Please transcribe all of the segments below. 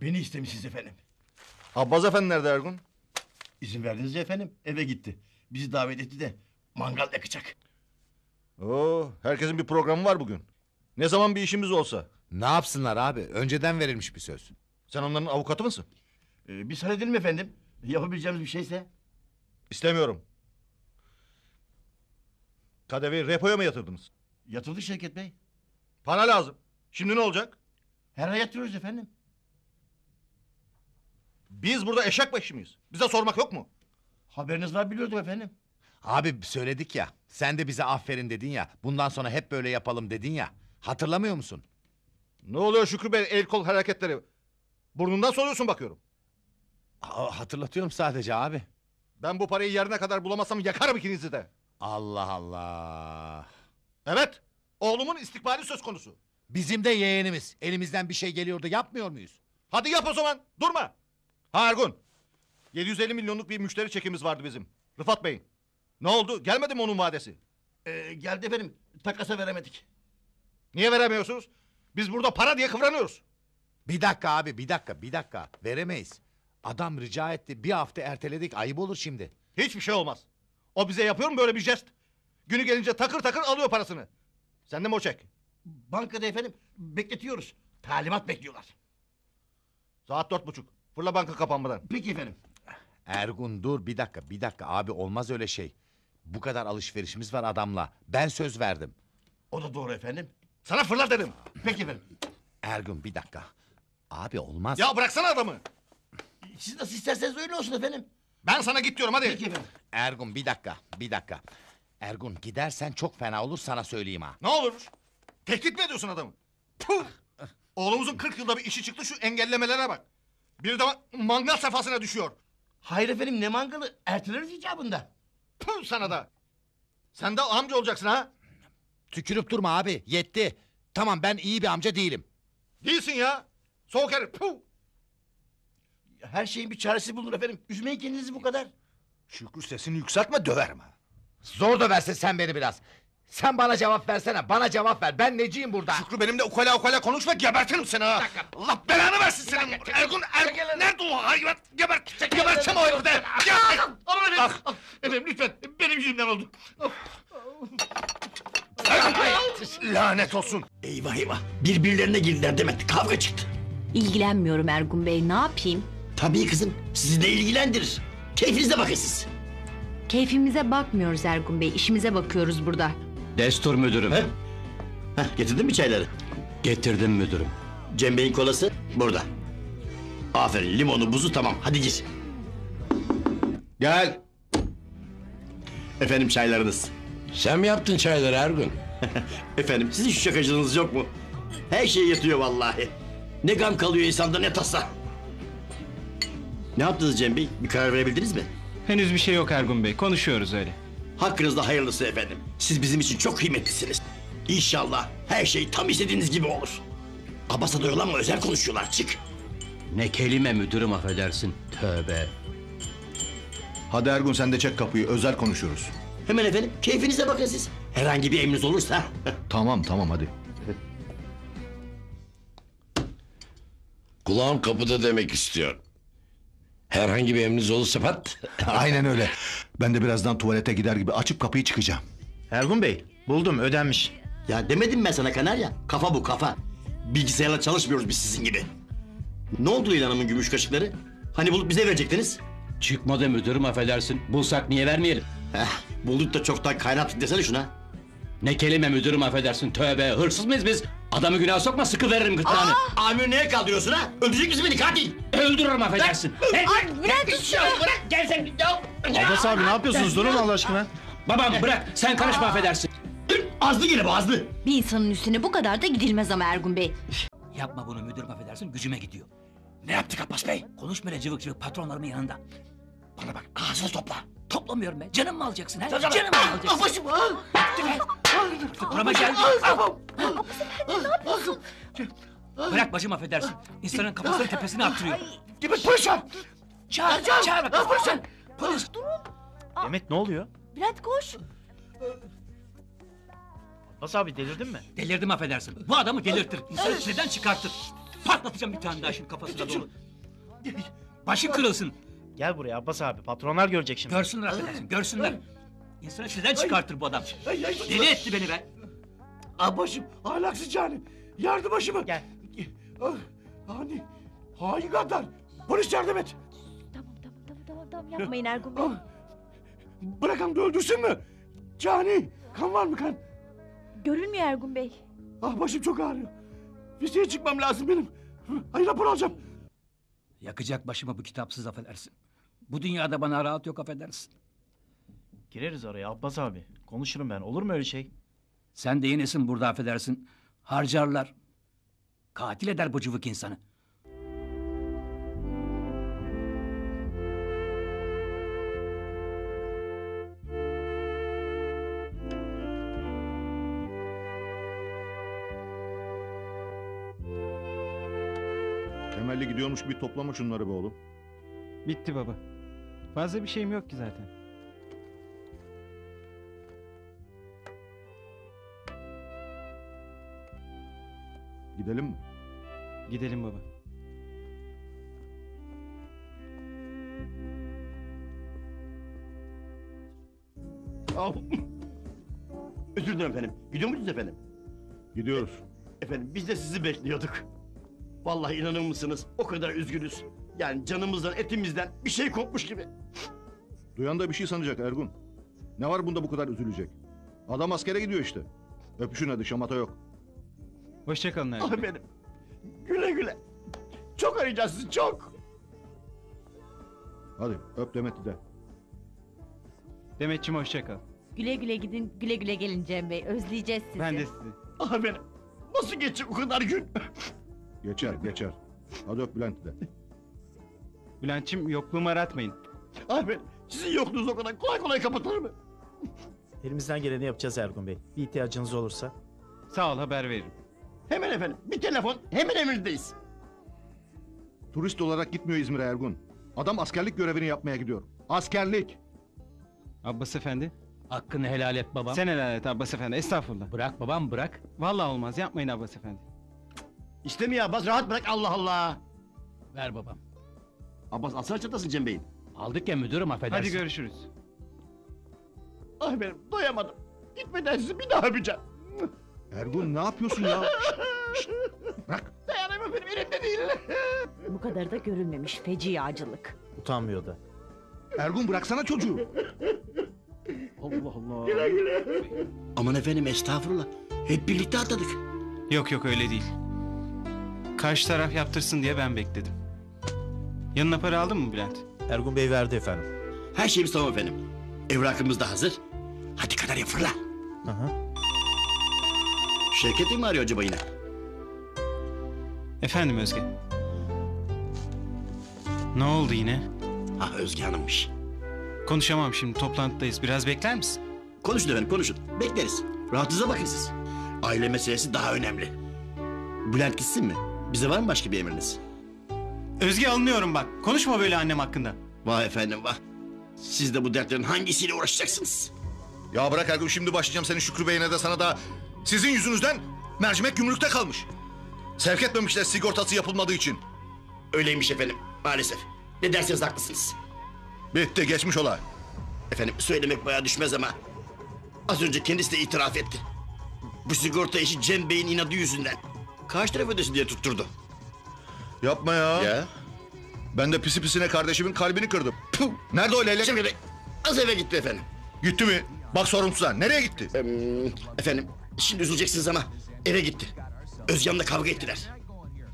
Beni istemişsiniz efendim. Abbas Efendi nerede Ergun? İzin verdiniz efendim, eve gitti. Bizi davet etti de mangal yakacak. Oo, herkesin bir programı var bugün. Ne zaman bir işimiz olsa. Ne yapsınlar abi, önceden verilmiş bir söz. Sen onların avukatı mısın? Biz halledelim efendim, yapabileceğimiz bir şeyse. İstemiyorum. Kadevi repoya mı yatırdınız? Yatırdık Şevket Bey. Para lazım. Şimdi ne olacak? Her ay yatırıyoruz efendim. Biz burada eşek başı mıyız? Bize sormak yok mu? Haberiniz var biliyordum efendim. Abi söyledik ya, sen de bize aferin dedin ya, bundan sonra hep böyle yapalım dedin ya, hatırlamıyor musun? Ne oluyor Şükrü Bey, el kol hareketleri? Burnundan soruyorsun bakıyorum. Hatırlatıyorum sadece abi. Ben bu parayı yarına kadar bulamazsam yakarım ikinizi de. Allah Allah. Evet, oğlumun istikbali söz konusu. Bizim de yeğenimiz, elimizden bir şey geliyordu, yapmıyor muyuz? Hadi yap o zaman, durma. Ha Ergun, 750 milyonluk bir müşteri çekimiz vardı bizim, Rıfat Bey'in. Ne oldu, gelmedi mi onun vadesi? Geldi efendim, takasa veremedik. Niye veremiyorsunuz? Biz burada para diye kıvranıyoruz. Bir dakika abi, bir dakika, veremeyiz. Adam rica etti, bir hafta erteledik, ayıp olur şimdi. Hiçbir şey olmaz. O bize yapıyor mu böyle bir jest? Günü gelince takır takır alıyor parasını. Sende mi o çek? Bankada efendim, bekletiyoruz. Talimat bekliyorlar. Saat 4:30. Fırla banka kapanmadan. Peki efendim. Ergun dur, bir dakika abi, olmaz öyle şey. Bu kadar alışverişimiz var adamla. Ben söz verdim. O da doğru efendim. Sana fırla dedim. Peki efendim. Ergun bir dakika. Abi olmaz. Ya bıraksana adamı. Siz nasıl isterseniz öyle olsun efendim. Ben sana git diyorum hadi. Peki efendim. Ergun bir dakika. Ergun gidersen çok fena olur, sana söyleyeyim ha. Ne olur? Tehdit mi ediyorsun adamı? Puh! Oğlumuzun 40 yılda bir işi çıktı, şu engellemelere bak. Bir de mangal safhasına düşüyor. Hayır efendim, ne mangalı? Erteleriz icabında. Puh sana da! Sen de amca olacaksın ha? Tükürüp durma abi, yetti. Tamam, ben iyi bir amca değilim. Değilsin ya! Soğuk herif, puh! Her şeyin bir çaresi bulunur efendim, üzmeyin kendinizi bu kadar. Şükrü sesini yükseltme, döverim ha. Zor döversin sen beni biraz. Sen bana cevap versene, bana cevap ver, ben neciyim burada? Şükrü benimle ukala konuşma, gebertirim seni ha! Allah belanı versin senin! Ergun, nerede o hayvan? Geberteceğim o hayvanı! Efendim, lütfen, benim yüzümden oldu. Lanet olsun! Eyvah, birbirlerine girdiler Demet, kavga çıktı. İlgilenmiyorum Ergun Bey, ne yapayım? Tabii kızım, sizi de ilgilendirir. Keyfinize bakın siz. Keyfimize bakmıyoruz Ergun Bey, işimize bakıyoruz burada. Destur müdürüm. Getirdin mi çayları? Getirdim müdürüm. Cem Bey'in kolası burada. Aferin, limonu, buzu tamam, hadi gir. Gel. Efendim çaylarınız. Sen mi yaptın çayları Ergun? Efendim, sizin şu şakacılığınız yok mu? Her şey yatıyor vallahi. Ne gam kalıyor insanda, ne tasa. Ne yaptınız Cem Bey, bir karar verebildiniz mi? Henüz bir şey yok Ergun Bey, konuşuyoruz öyle. Hakkınızda hayırlısı efendim. Siz bizim için çok kıymetlisiniz. İnşallah her şey tam istediğiniz gibi olur. Abbas'a doyalanma, özel konuşuyorlar, çık. Ne kelime müdürüm, affedersin. Tövbe. Hadi Ergun sen de çek kapıyı, özel konuşuyoruz. Hemen efendim, keyfinize bakın siz. Herhangi bir emriniz olursa. Tamam hadi. Kulağım kapıda demek istiyor. Herhangi bir emriniz olursa pat. Aynen öyle. Ben de birazdan tuvalete gider gibi açıp kapıyı çıkacağım. Ergun Bey, buldum, ödenmiş. Ya demedim ben sana Kanarya, kafa bu kafa. Bilgisayarla çalışmıyoruz biz sizin gibi. Ne oldu Leyla Hanım'ın gümüş kaşıkları? Hani bulup bize verecektiniz? Çıkmadı müdürüm, affedersin. Bulsak niye vermeyelim? Bulduk da çoktan kaynattık desene şuna. Ne kelime müdürüm, affedersin. Tövbe, hırsız mıyız biz? Adamı günah sokma, sıkı veririm gırtlağını. Amir neye kaldırıyorsun ha? Öldürecek misin beni katil? Öldürürüm affedersin. Bırak tut şunu. Bırak gel sen. Abbas abi ne yapıyorsunuz? Durun Allah aşkına. Babam bırak sen karışma affedersin. Azlı gene bu azlı. Bir insanın üstüne bu kadar da gidilmez ama Ergun Bey. Yapma bunu müdürüm affedersin, gücüme gidiyor. Ne yaptık Abbas Bey? Konuşma öyle cıvık cıvık patronlarımın yanında. Bana bak ağzını topla. Toplamıyorum ben. Canım mı alacaksın ha? Canım mı alacaksın? Abbas'ım ha! Burama geldi. Ne yapıyorsun? Bırak bacım affedersin. İnsanın kafasını tepesine attırıyor. Demet polis çağır. Çağır. Polis. Demet ne oluyor? Bülent koş. Abbas abi delirdin mi? Delirdim affedersin. Bu adamı delirtir. İnsanı içeriden çıkartır. Pat! patlatacağım bir tane daha şimdi kafasına dolu. Başı kırılsın. Gel buraya Abbas abi, patronlar görecek şimdi. Görsünler arkadaşım, görsünler. İnsanı sizden çıkartır bu adam. Deli etti beni be. Abbas'ım, ahlaksız cani. Yardım başıma. Gel. Hani, hain kadar. Polis yardım et. Tamam, yapmayın Ergun Bey. Bırakalım da öldürsün mü? Cani, kan var mı kan? Görünmüyor Ergun Bey. Ah başım çok ağrıyor. Vizeye çıkmam lazım benim. Hayır rapor alacağım. Yakacak başıma bu kitapsız affedersin. Bu dünyada bana rahat yok affedersin. Gireriz araya Abbas abi. Konuşurum ben, olur mu öyle şey? Sen de yenesin burada affedersin. Harcarlar. Katil eder bu cıvık insanı. Temelli gidiyormuş, bir toplama şunları be oğlum. Bitti baba. Fazla bir şeyim yok ki zaten. Gidelim mi? Gidelim baba. Özür dilerim efendim. Gidiyor musunuz efendim? Gidiyoruz. Efendim biz de sizi bekliyorduk. Vallahi inanır mısınız? O kadar üzgünüz. Yani canımızdan, etimizden bir şey kopmuş gibi. Duyan da bir şey sanacak Ergun. Ne var bunda bu kadar üzülecek? Adam askere gidiyor işte. Öpüşün hadi, şamata yok. Hoşçakalın Ergun. Ah benim. Güle güle. Çok arayacağız sizi, çok. Hadi öp Demet'i de. Demet'ciğim hoşçakal. Güle güle gidin, güle güle gelin Cem Bey. Özleyeceğiz sizi. Ben de sizi. Ah benim. Nasıl geçecek o kadar gün? Geçer, geçer. Hadi öp Bülent'i de. Bülent'ciğim yokluğumu aratmayın. Abi, sizin yokluğunuz o kadar kolay kolay kapatılır mı? Elimizden geleni yapacağız Ergun Bey. Bir ihtiyacınız olursa. Sağ ol, haber veririm. Hemen efendim, bir telefon, hemen emirdeyiz. Turist olarak gitmiyor İzmir'e Ergun. Adam askerlik görevini yapmaya gidiyor. Askerlik! Abbas Efendi. Hakkını helal et babam. Sen helal et Abbas Efendi, estağfurullah. Bırak babam, bırak. Vallahi olmaz, yapmayın Abbas Efendi. İstemiyor Abbas, rahat bırak, Allah Allah! Ver babam. Abbas, alsana çatasın Cem Bey'in. Aldık ya müdürüm, affedersin. Hadi görüşürüz. Ah benim, doyamadım. Gitmeden sizi bir daha öpeceğim. Ergun, ne yapıyorsun ya? Şişt, bırak! Dayanamıyorum benim, elimde değil! Bu kadar da görülmemiş feci acılık. Utanmıyor da. Ergun, bıraksana çocuğu! Allah Allah! Güle güle! Aman efendim, estağfurullah. Hep birlikte atladık. Yok yok, öyle değil. Karşı taraf yaptırsın diye ben bekledim. Yanına para aldın mı Bülent? Ergun Bey verdi efendim. Her şeyimiz tamam efendim. Evrakımız da hazır. Hadi Kanarya fırla. Aha. Şevket Bey mi arıyor acaba yine? Efendim Özge. Ne oldu yine? Ha Özge Hanım'mış. Konuşamam şimdi, toplantıdayız. Biraz bekler misin? Konuşun efendim, konuşun. Bekleriz. Rahatınıza bakın siz. Aile meselesi daha önemli. Bülent gitsin mi? Bize var mı başka bir emriniz? Özge alınıyorum bak. Konuşma böyle annem hakkında. Vay efendim vah. Siz de bu dertlerin hangisiyle uğraşacaksınız? Ya bırak Ergun, şimdi başlayacağım senin Şükrü Bey'ine de sana da. Sizin yüzünüzden mercimek gümrükte kalmış. Sevk etmemişler sigortası yapılmadığı için. Öyleymiş efendim maalesef. Ne derseniz haklısınız. Bitti, geçmiş olay. Efendim söylemek bayağı düşmez ama. Az önce kendisi de itiraf etti. Bu sigorta işi Cem Bey'in inadı yüzünden. Kaç taraf ödesin diye tutturdu. Yapma ya. Ya. Ben de pisi pisine kardeşimin kalbini kırdım. Puh. Nerede o Leyla? Şevket Bey az eve gitti efendim. Gitti mi? Bak sorumsuzlar. Nereye gitti? Efendim şimdi üzüleceksiniz ama eve gitti. Özcan'la kavga ettiler.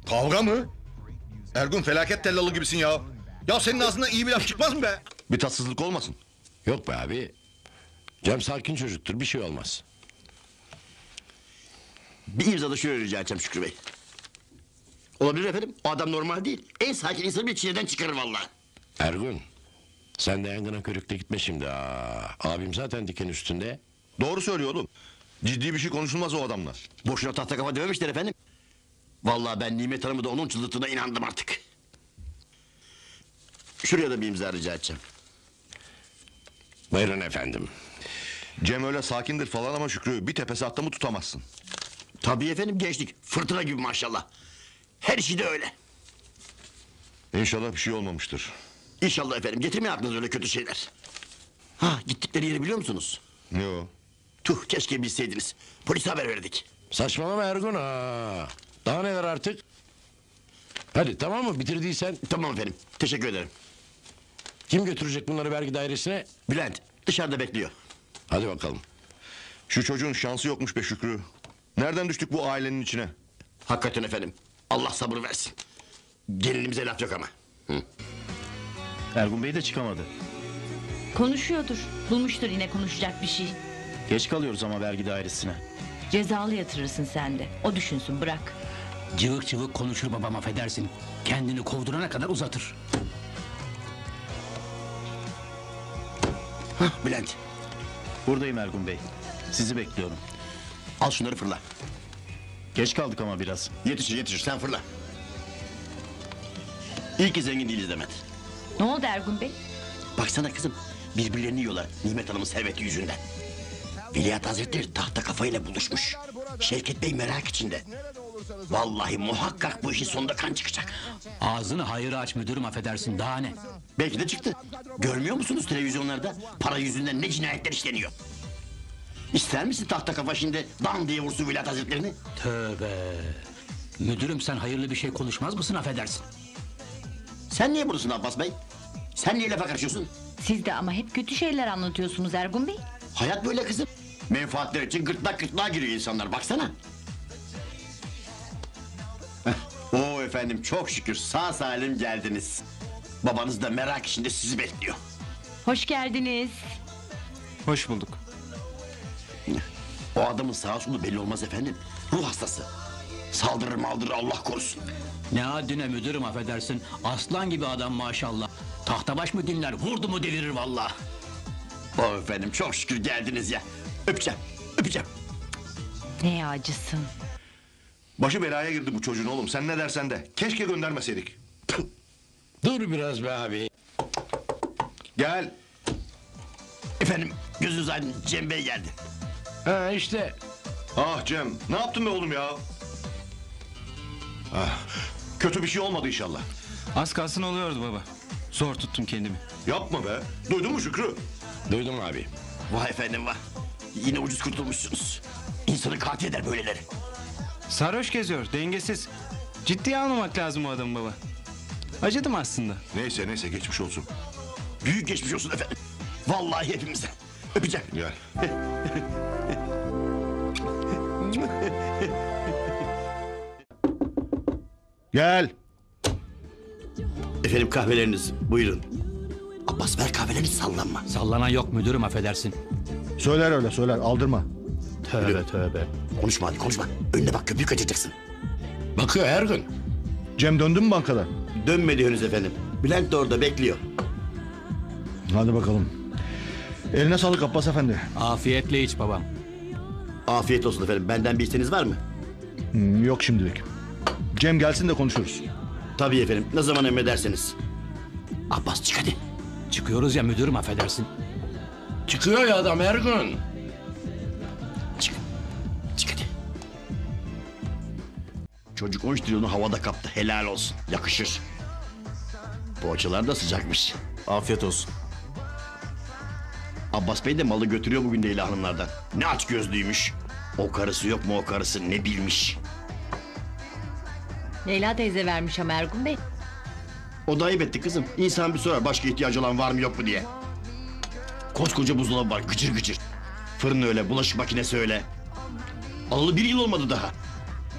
Kavga mı? Ergun felaket tellalı gibisin ya. Ya senin ağzından iyi bir laf çıkmaz mı be? Bir tatsızlık olmasın. Yok be abi. Cem sakin çocuktur, bir şey olmaz. Bir imza da şöyle rica edeceğim Şükrü Bey. Olabilir efendim, o adam normal değil. En sakin insanı bir çileden çıkarır vallahi. Ergun, sen de yangına körükle gitme şimdi. Abim zaten diken üstünde. Doğru söylüyor oğlum. Ciddi bir şey konuşulmaz o adamla. Boşuna tahta kafa dememişler efendim. Vallahi ben Nimet Hanım'ı da onun çıldırtığına inandım artık. Şuraya da bir imza rica edeceğim. Buyurun efendim. Cem öyle sakindir falan ama Şükrü, bir tepesi attığımı tutamazsın. Tabii efendim gençlik, fırtına gibi maşallah. Her şey de öyle. İnşallah bir şey olmamıştır. İnşallah efendim. Getirmeyin aklınıza öyle kötü şeyler. Ha, gittikleri yeri biliyor musunuz? Ne o? Tuh, keşke bilseydiniz. Polise haber verdik. Saçmalama Ergun ha. Daha neler artık? Hadi tamam mı? Bitirdiysen. Tamam efendim. Teşekkür ederim. Kim götürecek bunları vergi dairesine? Bülent. Dışarıda bekliyor. Hadi bakalım. Şu çocuğun şansı yokmuş be Şükrü. Nereden düştük bu ailenin içine? Hakikaten efendim. Allah sabır versin. Gelinimize laf yok ama. Hı. Ergun Bey de çıkamadı. Konuşuyordur. Bulmuştur yine konuşacak bir şey. Geç kalıyoruz ama vergi dairesine. Cezalı yatırırsın sen de. O düşünsün, bırak. Cıvık cıvık konuşur babam, affedersin. Kendini kovdurana kadar uzatır. Hah, Bülent. Buradayım Ergun Bey. Sizi bekliyorum. Al şunları fırla. Geç kaldık ama biraz. Yetişir yetişir, sen fırla. İyi ki zengin değiliz Demet. Ne oldu Ergun Bey? Baksana kızım, birbirlerini yiyorlar Nimet Hanım'ın serveti yüzünden. Veliaht Hazretleri tahta kafayla buluşmuş. Şevket Bey merak içinde. Vallahi muhakkak bu işin sonunda kan çıkacak. Ağzını hayır aç müdürüm, affedersin, daha ne? Belki de çıktı. Görmüyor musunuz televizyonlarda? Para yüzünden ne cinayetler işleniyor. İster misin tahta kafa şimdi dan diye vursun Veliaht Hazretlerini? Tövbe. Müdürüm sen hayırlı bir şey konuşmaz mısın, affedersin? Sen niye buradasın Abbas Bey? Sen niye lafa karışıyorsun? Siz de ama hep kötü şeyler anlatıyorsunuz Ergun Bey. Hayat böyle kızım. Menfaatler için gırtlak gırtlağa giriyor insanlar, baksana. Oo efendim, çok şükür sağ salim geldiniz. Babanız da merak içinde sizi bekliyor. Hoş geldiniz. Hoş bulduk. O adamın sağ solu belli olmaz efendim. Ruh hastası. Saldırır maldırır, Allah korusun. Ne adine müdürüm, affedersin. Aslan gibi adam maşallah. Tahtabaş mı dinler, vurdu mu devirir vallahi. Oh efendim, çok şükür geldiniz ya. Öpeceğim, öpeceğim. Ne acısın. Başı belaya girdi bu çocuğun oğlum, sen ne dersen de. Keşke göndermeseydik. Dur biraz be abi. Gel. Efendim, gözünüz aydın, Cem Bey geldi. Ha işte. Ah Cem, ne yaptın be oğlum ya? Ah, kötü bir şey olmadı inşallah. Az kalsın oluyordu baba. Zor tuttum kendimi. Yapma be. Duydun mu Şükrü? Duydum abi. Vay efendim vay. Yine ucuz kurtulmuşsunuz. İnsanı katil eder böyleleri. Sarhoş geziyor, dengesiz. Ciddiye almamak lazım o adamı baba. Acıdım aslında. Neyse neyse, geçmiş olsun. Büyük geçmiş olsun efendim. Vallahi hepimize. Öpeceğim. Gel. Gel. Efendim kahveleriniz, buyurun. Abbas ver kahvelerini, sallanma. Sallanan yok müdürüm, affedersin. Söyler öyle söyler, aldırma. Tövbe öyle. Tövbe. Konuşma hadi konuşma. Önüne bak, köpüğü kaçıracaksın. Bakıyor her gün. Cem döndü mü bankada? Dönmedi henüz efendim. Bülent de orada bekliyor. Hadi bakalım. Eline sağlık Abbas Efendi. Afiyetle iç babam. Afiyet olsun efendim. Benden bir isteğiniz var mı? Yok şimdilik. Cem gelsin de konuşuruz. Tabii efendim, ne zaman emrederseniz. Abbas çık hadi. Çıkıyoruz ya müdürüm, affedersin. Çıkıyor ya adam her gün. Çık. Çık hadi. Çocuk 13 trilyonu havada kaptı, helal olsun. Yakışır. Poğaçalar da sıcakmış. Afiyet olsun. Abbas Bey de malı götürüyor bugün Leyla hanımlardan. Ne aç gözlüymüş. O karısı yok mu, o karısı ne bilmiş. Leyla teyze vermiş ama Ergun Bey. O da ayıp etti kızım. İnsan bir sorar başka ihtiyacı olan var mı yok mu diye. Koskoca buzdolabı var, gıcır gıcır. Fırın öyle, bulaşık makinesi öyle. Alalı bir yıl olmadı daha.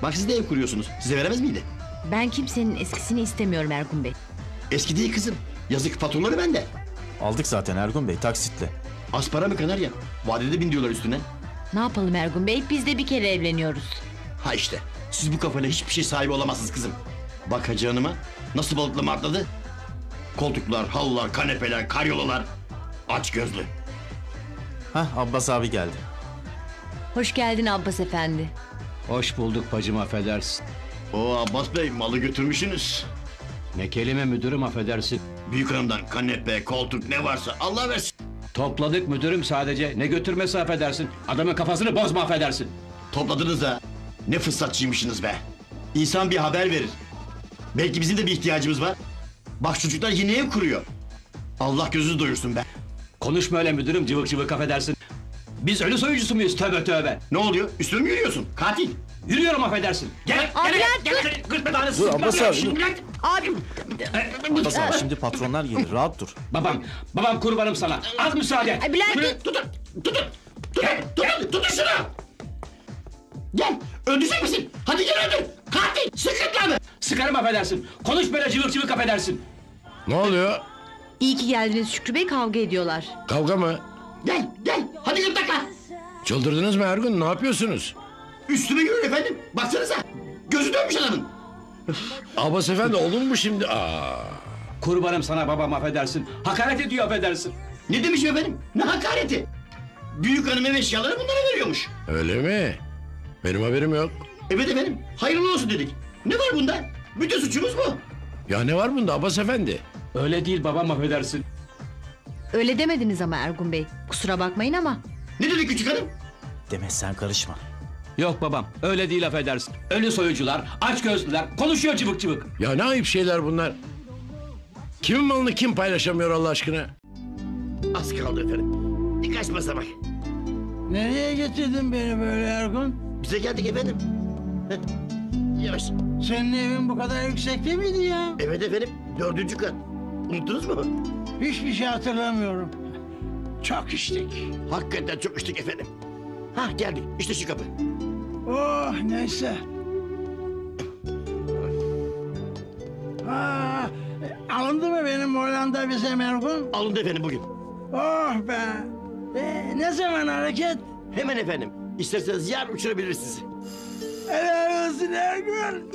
Bak siz de ev kuruyorsunuz. Size veremez miydi? Ben kimsenin eskisini istemiyorum Ergun Bey. Eski değil kızım. Yazık, faturaları bende. Aldık zaten Ergun Bey, taksitle. Az para mı kadar ya? Vadede bin diyorlar üstüne. Ne yapalım Ergun Bey? Biz de bir kere evleniyoruz. Ha işte. Siz bu kafayla hiçbir şey sahibi olamazsınız kızım. Bak Hacı Hanım'a nasıl balıklama atladı. Koltuklar, halılar, kanepeler, karyolalar. Aç gözlü. Hah, Abbas abi geldi. Hoş geldin Abbas Efendi. Hoş bulduk bacım, affedersin. Oo Abbas Bey, malı götürmüşsünüz. Ne kelime müdürüm, affedersin. Büyük hanımdan kanepe, koltuk ne varsa Allah versin. Topladık müdürüm sadece. Ne götürmesi, affedersin. Adamın kafasını bozma, affedersin. Topladınız ha. Ne fırsatçıymışsınız be. İnsan bir haber verir. Belki bizim de bir ihtiyacımız var. Bak çocuklar yine ev kuruyor. Allah gözünü doyursun be. Konuşma öyle müdürüm, cıvık cıvık affedersin. Biz ölü soyucusu muyuz? Tövbe tövbe. Ne oluyor? Üstüne mi yürüyorsun? Katil. Yürüyorum affedersin. Gel, gel. Gırtma tanesi sıkma. Abbas abi, dur. Abbas abi, şimdi patronlar gelir, rahat dur. Babam kurbanım sana. Az müsaade. Bülent, tutun şunu. Gel, öldürecek misin? Hadi gel öldür. Katil, sıkıntılanı. Sıkarım affedersin. Konuş böyle cıvık cıvık affedersin. Ne oluyor? İyi ki geldiniz Şükrü Bey, kavga ediyorlar. Kavga mı? Gel, hadi gırtlakla. Çıldırdınız mı Ergun, ne yapıyorsunuz? Üstüme yürüyün efendim, baksanıza. Gözü dönmüş adamın. Abbas Efendi olur mu şimdi? Aa. Kurbanım sana babam affedersin, hakaret ediyor affedersin. Ne demişim efendim, ne hakareti? Büyük hanım ev eşyaları bunlara veriyormuş. Öyle mi? Benim haberim yok. Evet efendim, hayırlı olsun dedik. Ne var bunda? Bütün suçumuz bu. Ya ne var bunda Abbas Efendi? Öyle değil babam affedersin. Öyle demediniz ama Ergun Bey, kusura bakmayın ama. Ne dedi küçük hanım? Demet sen karışma. Yok babam, öyle değil affedersin. Ölü soyucular, açgözlüler, konuşuyor cıvık cıvık. Ya ne ayıp şeyler bunlar. Kimin malını kim paylaşamıyor Allah aşkına? Az kaldı efendim, birkaç masa bak. Nereye getirdin beni böyle Ergun? Bize geldik efendim. Heh. Yavaş. Senin evin bu kadar yüksekte miydi ya? Evet efendim, 4. kat. Unuttunuz mu? Hiçbir şey hatırlamıyorum. Çok içtik. Hakikaten çok içtik efendim. Hah geldik, işte şu kapı. Oh neyse. Aa, alındı mı benim Hollanda vizem Ergun? Alındı efendim bugün. Oh be! Ne zaman hareket? Hemen efendim. İsterseniz yarın uçurabiliriz sizi. Helal olsun Ergun!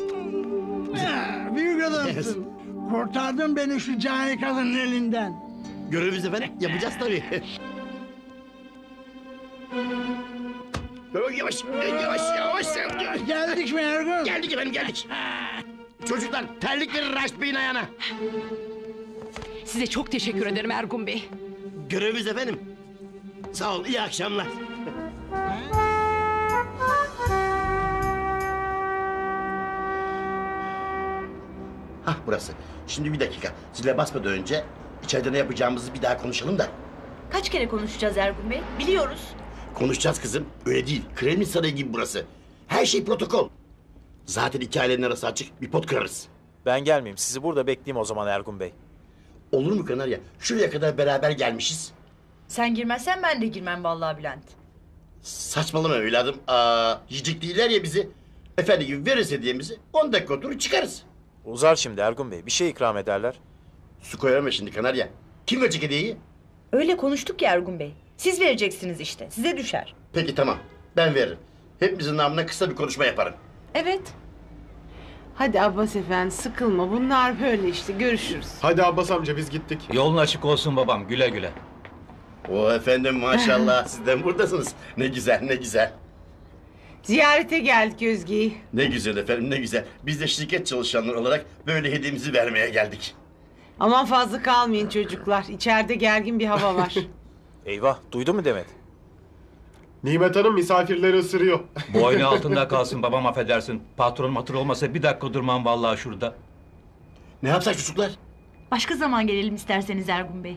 Büyük adamsın. Kurtardın beni şu cani kadının elinden. Görevimiz efendim, yapacağız tabii. Yavaş. Geldik mi Ergun? Geldik efendim, geldik. Çocuklar, terlik verin Raşit Bey'in ayağına. Size çok teşekkür ederim Ergun Bey. Görevimiz efendim. Sağ ol, iyi akşamlar. Hah burası. Şimdi bir dakika, zile basmadan önce içeride ne yapacağımızı bir daha konuşalım da. Kaç kere konuşacağız Ergun Bey? Biliyoruz. Konuşacağız kızım, öyle değil. Kremlin sarayı gibi burası. Her şey protokol. Zaten iki ailenin arası açık, bir pot kırarız. Ben gelmeyeyim, sizi burada bekleyeyim o zaman Ergun Bey. Olur mu Kanarya? Şuraya kadar beraber gelmişiz. Sen girmezsen ben de girmem vallahi Bülent. Saçmalama evladım. Yiyecek değiller ya bizi. Efendi gibi veririz hediyemizi, 10 dakika oturur çıkarız. Uzar şimdi Ergun Bey, bir şey ikram ederler. Su koyarım şimdi Kanarya. Kim verecek hediyeyi? Öyle konuştuk ya Ergun Bey. Siz vereceksiniz işte, size düşer. Peki tamam, ben veririm. Hepimizin namına kısa bir konuşma yaparım. Evet. Hadi Abbas Efendi sıkılma, bunlar böyle işte, görüşürüz. Hadi Abbas amca biz gittik. Yolun açık olsun babam, güle güle. O efendim maşallah, siz de buradasınız. Ne güzel, ne güzel. Ziyarete geldik Özge'yi. Ne güzel efendim, ne güzel. Biz de şirket çalışanları olarak böyle hediyemizi vermeye geldik. Aman fazla kalmayın çocuklar, içeride gergin bir hava var. Eyvah, duydu mu Demet? Nimet Hanım misafirleri ısırıyor. Boynu altında kalsın babam affedersin. Patronum hatır olmasa bir dakika durmam vallahi şurada. Ne yapsak çocuklar? Başka zaman gelelim isterseniz Ergun Bey.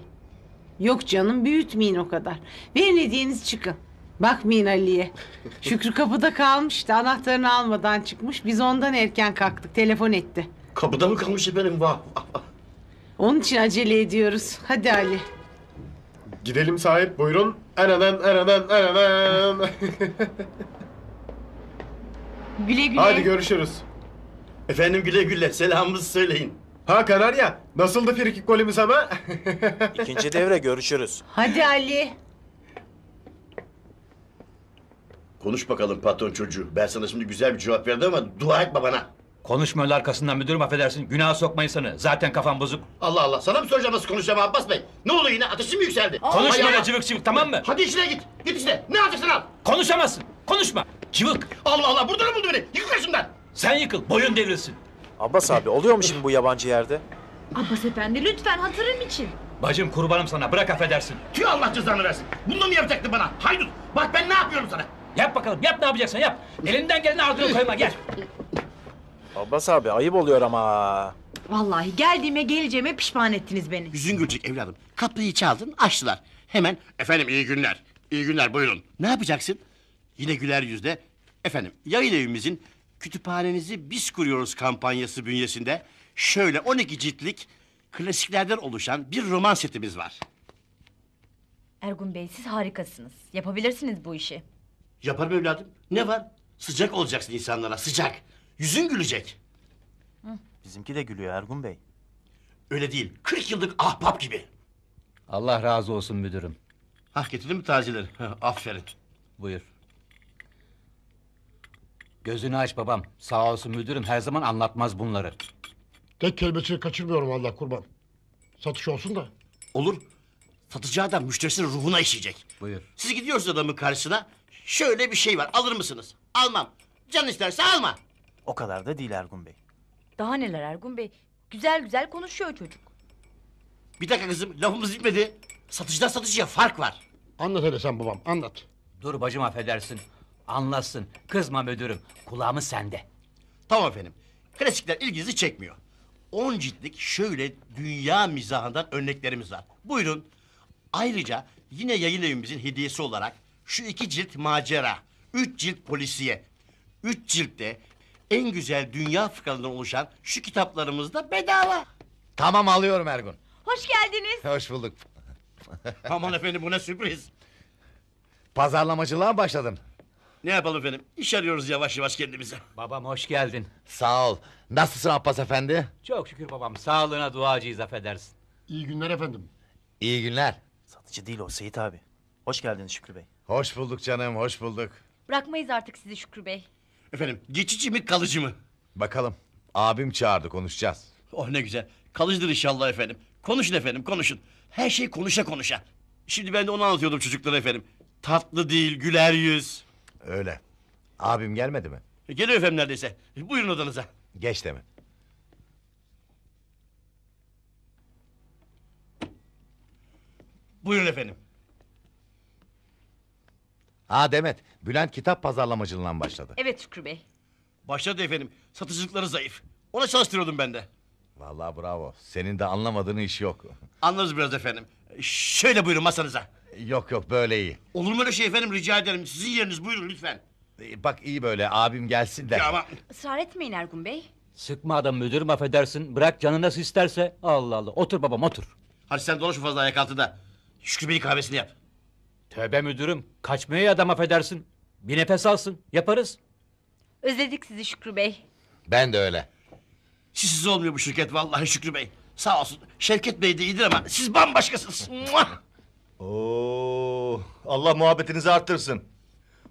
Yok canım, büyütmeyin o kadar. Verin hediyenizi çıkın. Bakmayın Ali'ye. Şükrü kapıda kalmıştı, anahtarını almadan çıkmış. Biz ondan erken kalktık, telefon etti. Kapıda mı kalmış efendim? Vah. Onun için acele ediyoruz. Hadi Ali. Gidelim sahip, buyurun. Aradan. Güle güle. Hadi görüşürüz. Efendim güle güle, selamımızı söyleyin. Ha Kanarya, nasıldı frikik golümüz ama? İkinci devre görüşürüz. Hadi Ali. Konuş bakalım patron çocuğu. Ben sana şimdi güzel bir cevap verdim ama dua etme bana. Konuşma öyle arkasından müdürüm affedersin. Günaha sokmayın sana. Zaten kafam bozuk. Allah Allah. Sana mı soracağım nasıl konuşacağım Abbas Bey? Ne oldu yine? Ateşin mi yükseldi? Konuşma öyle cıvık cıvık tamam mı? Hadi işine git. Git işine. Ne alacaksın al. Konuşamazsın. Konuşma. Cıvık. Allah Allah. Burada mı buldu beni? Yıkıl karşımdan. Sen yıkıl. Boyun devrilsin. Abbas abi oluyor mu şimdi bu yabancı yerde? Abbas Efendi lütfen hatırım için. Bacım kurbanım sana. Bırak affedersin. Tüh Allah cezanı versin. Bunu mu yapacaktın bana? Haydut. Bak ben ne yapıyorum sana? Yap bakalım. Yap ne yapacaksan yap. Elinden geleni ardına koyma. Gel. Abbas abi ayıp oluyor ama. Vallahi geldiğime geleceğime pişman ettiniz beni. Yüzün gülecek evladım. Kapıyı çaldın açtılar. Hemen efendim iyi günler. İyi günler buyurun. Ne yapacaksın? Yine güler yüzle. Efendim yayın evimizin kütüphanenizi biz kuruyoruz kampanyası bünyesinde. Şöyle 12 ciltlik klasiklerden oluşan bir roman setimiz var. Ergun Bey siz harikasınız. Yapabilirsiniz bu işi. Yaparım evladım. Ne var? Sıcak olacaksın insanlara sıcak. Yüzün gülecek. Hı. Bizimki de gülüyor Ergun Bey. Öyle değil. 40 yıllık ahbap gibi. Allah razı olsun müdürüm. Hah getirdin mi tazeleri? Aferin. Buyur. Gözünü aç babam. Sağ olsun müdürüm her zaman anlatmaz bunları. Tek kelimesini kaçırmıyorum vallahi kurban. Satış olsun da. Olur. Satıcı adam müşterisinin ruhuna işleyecek. Buyur. Siz gidiyorsunuz adamın karşısına. Şöyle bir şey var alır mısınız? Almam. Can isterse alma. O kadar da değil Ergun Bey. Daha neler Ergun Bey? Güzel güzel konuşuyor çocuk. Bir dakika kızım lafımız bitmedi. Satıcıdan satıcıya fark var. Anlat hele sen babam anlat. Dur bacım affedersin. Anlatsın. Kızma müdürüm. Kulağımız sende. Tamam efendim. Klasikler ilginizi çekmiyor. 10 ciltlik şöyle dünya mizahından örneklerimiz var. Buyurun. Ayrıca yine yayın evimizin hediyesi olarak şu 2 cilt macera, 3 cilt polisiye, 3 ciltte en güzel dünya fıkralarından oluşan şu kitaplarımız da bedava. Tamam alıyorum Ergun. Hoş geldiniz. Hoş bulduk. Aman efendim bu ne sürpriz. Pazarlamacılığa başladım. Ne yapalım efendim? İş arıyoruz yavaş yavaş kendimize. Babam hoş geldin. Sağ ol. Nasılsın Abbas Efendi? Çok şükür babam. Sağlığına duacıyız affedersin. İyi günler efendim. İyi günler. Satıcı değil o Seyit abi. Hoş geldiniz Şükrü Bey. Hoş bulduk canım hoş bulduk. Bırakmayız artık sizi Şükrü Bey. Efendim geçici mi kalıcı mı? Bakalım. Abim çağırdı konuşacağız. Oh ne güzel. Kalıcıdır inşallah efendim. Konuşun efendim konuşun. Her şey konuşa konuşa. Şimdi ben de onu anlatıyordum çocuklara efendim. Tatlı değil güler yüz. Öyle. Abim gelmedi mi? Geliyor efendim neredeyse. Buyurun odanıza. Geç deme. Buyurun efendim. Ha Demet, Bülent kitap pazarlamacılığından başladı. Evet Şükrü Bey. Başladı efendim. Satıcılıkları zayıf. Ona çalıştırıyordum ben de. Vallahi bravo. Senin de anlamadığın iş yok. Anlarız biraz efendim. Şöyle buyurun masanıza. Yok yok böyle iyi. Olur mu öyle şey efendim rica ederim. Sizin yeriniz buyurun lütfen. Bak iyi böyle abim gelsin de. Ya ama... Israr etmeyin Ergun Bey. Sıkma adam müdürüm affedersin. Bırak canı nasıl isterse. Allah Allah. Otur babam otur. Hadi sen dolaşma fazla ayak altında. Şükrü Bey'in kahvesini yap. Tövbe müdürüm. Kaçmıyor ya adam affedersin. Bir nefes alsın. Yaparız. Özledik sizi Şükrü Bey. Ben de öyle. Siz olmuyor bu şirket vallahi Şükrü Bey. Sağ olsun. Şevket Bey de iyidir ama siz bambaşkasınız. Oo, Allah muhabbetinizi arttırsın.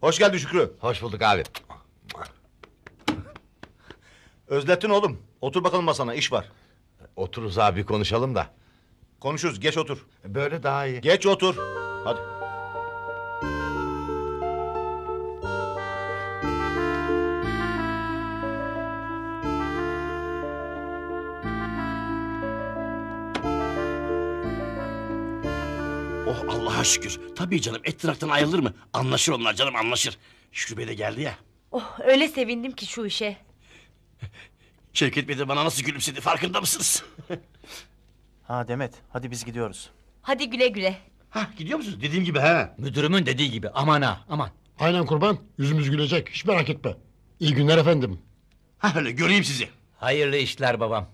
Hoş geldin Şükrü. Hoş bulduk abi. Özlettin oğlum. Otur bakalım masana iş var. Otururuz abi konuşalım da. Konuşuruz geç otur. Böyle daha iyi. Geç otur. Hadi. Oh Allah'a şükür. Tabii canım et tıraktan ayrılır mı? Anlaşır onlar canım anlaşır. Şükrü Bey de geldi ya. Oh öyle sevindim ki şu işe. Şevket Bey de bana nasıl gülümsedi farkında mısınız? Ha Demet hadi biz gidiyoruz. Hadi güle güle. Ha gidiyor musunuz dediğim gibi ha? Müdürümün dediği gibi aman ha aman. Aynen kurban yüzümüz gülecek hiç merak etme. İyi günler efendim. Ha öyle göreyim sizi. Hayırlı işler babam.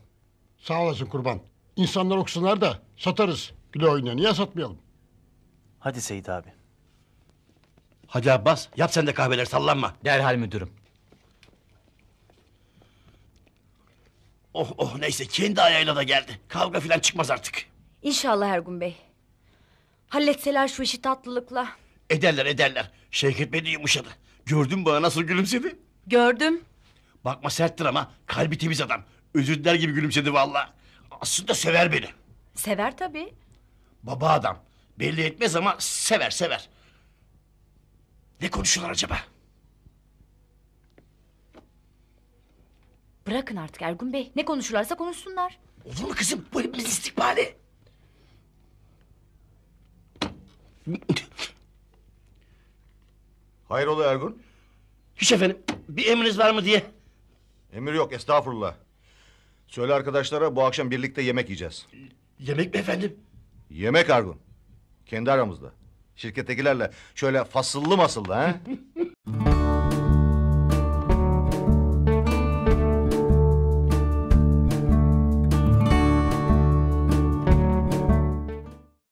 Sağ olasın kurban. İnsanlar okusunlar da satarız. Güle oyna niye satmayalım? Hadi Seyit abi. Hadi Abbas yap sen de kahveler sallanma. Derhal müdürüm. Oh oh neyse kendi ayağıyla da geldi. Kavga filan çıkmaz artık. İnşallah Ergun Bey. Halletseler şu işi tatlılıkla. Ederler ederler. Şevket Bey de yumuşadı. Gördün mü bana nasıl gülümsedi? Gördüm. Bakma serttir ama kalbi temiz adam. Özür diler gibi gülümsedi vallahi. Aslında sever beni. Sever tabii. Baba adam. Belli etmez ama sever sever. Ne konuşuyorlar acaba? Bırakın artık Ergun Bey. Ne konuşurlarsa konuşsunlar. Olur mu kızım? Bu hepimiz istikbali. Hayrola Ergun? Hiç efendim. Bir emriniz var mı diye. Emir yok, estağfurullah. Söyle arkadaşlara, bu akşam birlikte yemek yiyeceğiz. Yemek mi efendim? Yemek Ergun. Kendi aramızda. Şirkettekilerle şöyle fasıllı masıllı ha?